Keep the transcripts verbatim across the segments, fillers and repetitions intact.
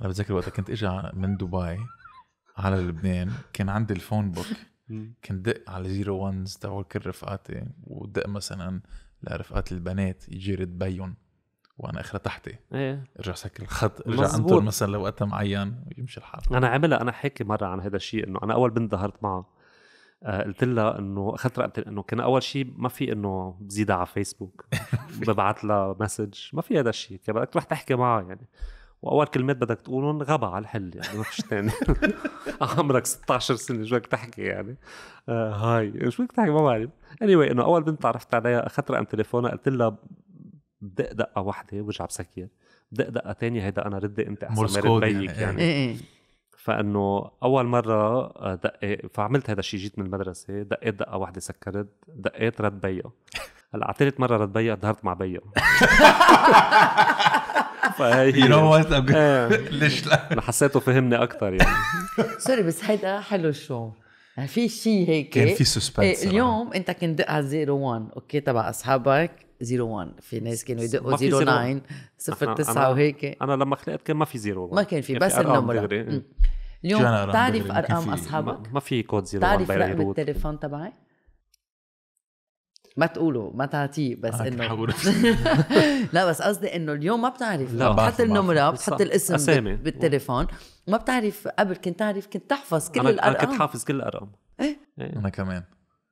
أنا بتذكر وقتها كنت إجا من دبي على لبنان كان عندي الفون بوك كنت دق على زيرو وانز تاعول كل رفقاتي ودق مثلا لرفقات البنات يجي رد بيون وانا اخره تحتي ايه ارجع سكر الخط ارجع انطر مثلا لو وقتها معين ويمشي الحال. انا عاملها انا حكي مره عن هذا الشيء انه انا اول بنت ظهرت معه آه قلت لها انه اخذت رقبتي انه كان اول شيء ما في انه بزيدها على فيسبوك ببعث لها مسج ما في هذا الشيء كان بدك تروح تحكي معها يعني واول كلمات بدك تقولهم غبا على الحل يعني ما فيش ثاني عمرك ستة عشر سنه شو بدك تحكي يعني آه هاي شو بدك تحكي ما بعرف anyway انه اول بنت تعرفت عليها اخذت رقم تليفونها قلت لها بدق دقه واحده وجع بسكر بدق دقه ثانيه هيدا انا ردي انت احسن ما ربيك يعني, يعني. إيه إيه. فانه اول مره دقيت فعملت هذا الشيء جيت من المدرسه دقيت دقه واحده سكرت دقيت رد بيا هلا على ثالث مره رد بيا ظهرت مع بيا فهي ليش لا انا حسيته فهمني اكثر يعني سوري بس هيدا حلو الشعور في شيء هيك كان في سسبنس اليوم انت كنت دق على صفر واحد اوكي تبع اصحابك صفر واحد في ناس كانوا يدقوا صفر تسعة صفر تسعة وهيك أنا لما خلقت كان ما في صفر ما كان في بس النمرة اليوم تعرف أرقام أصحابك ما في كود صفر تعرف رقم التليفون تبعي ما تقوله ما تعطيه بس إنه لا بس قصدي إنه اليوم ما بتعرف بتحط النمرة بتحط الاسم بالتليفون ما بتعرف قبل كنت تعرف كنت تحفظ كل الأرقام أنا كنت حافظ كل الأرقام أنا كمان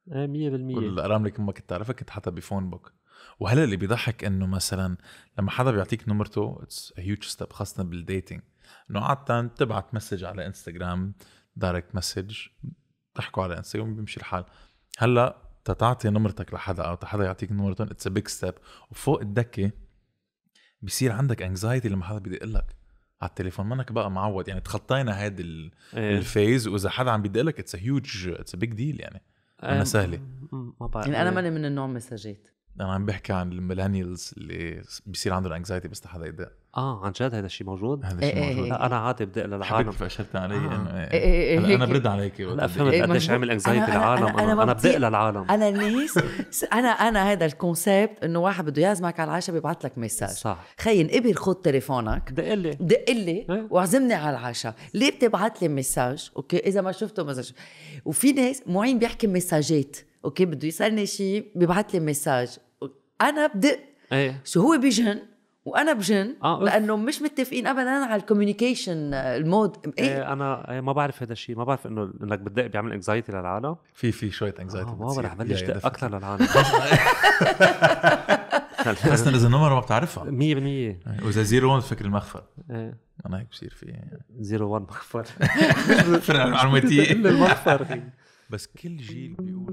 مية بالمية كل الأرقام اللي كنت ما كنت تعرفها كنت حاطها بفون بوك وهلا اللي بيضحك انه مثلا لما حدا بيعطيك نمرته اتس هيوج ستيب خاصه بالديتينج انه عاده تبعت مسج على انستغرام دايركت مسج بتحكوا على انستغرام بيمشي الحال هلا تتعطي نمرتك لحدا او حدا يعطيك نمرته اتس بيج ستيب وفوق الدكه بيصير عندك انكزايتي لما حدا بيدق لك على التليفون منك بقى معود يعني تخطينا هذا الفيز واذا حدا عم بيدق لك اتس هيوج اتس بيج ديل يعني انا سهله يعني انا ماني من النوع مساجات أنا عم بحكي عن الميلينيالز اللي بيصير عنده الانكزايتي بس حدا يدق آه عن جد هذا الشيء موجود هذا الشيء موجود إيه إيه أنا عاد بدق للعالم حبيت فأشرت علي آه. إنه إيه. إيه إيه إيه أنا برد عليك لا فهمت قديش عامل انكزايتي العالم أنا, أنا, أنا, أنا بدق للعالم أنا الناس أنا أنا هذا الكونسبت إنه واحد بده يعزمك على العشاء بيبعت لك مسج صح خيي انقبل خذ تليفونك دق لي دق لي وعزمني على العشاء ليه بتبعت لي مسج أوكي إذا ما شفته مسج وفي ناس معين بيحكي مساجات اوكي بده يسالني شيء بيبعث لي مساج انا بدق أيه. شو هو بيجن وانا بجن آه. لانه مش متفقين ابدا على الكوميونيكيشن المود إيه؟ إيه انا ما بعرف هذا الشيء ما بعرف انه انك بدق بيعمل انكزايتي للعالم في في شويه انكزايتي آه ما بعرف بلش دق اكثر للعالم بس اذا النمره ما بتعرفها مية بالمية واذا صفر واحد فكر المخفر إيه. انا هيك بصير في صفر واحد مخفر فرق المعلوماتيه المخفر بس كل جيل بيقول